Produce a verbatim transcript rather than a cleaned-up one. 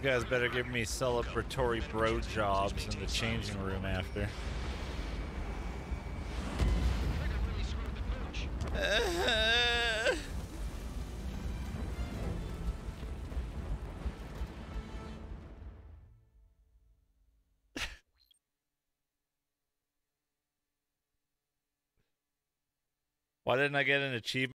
These guys better give me celebratory bro jobs in the changing room after. Why didn't I get an achievement?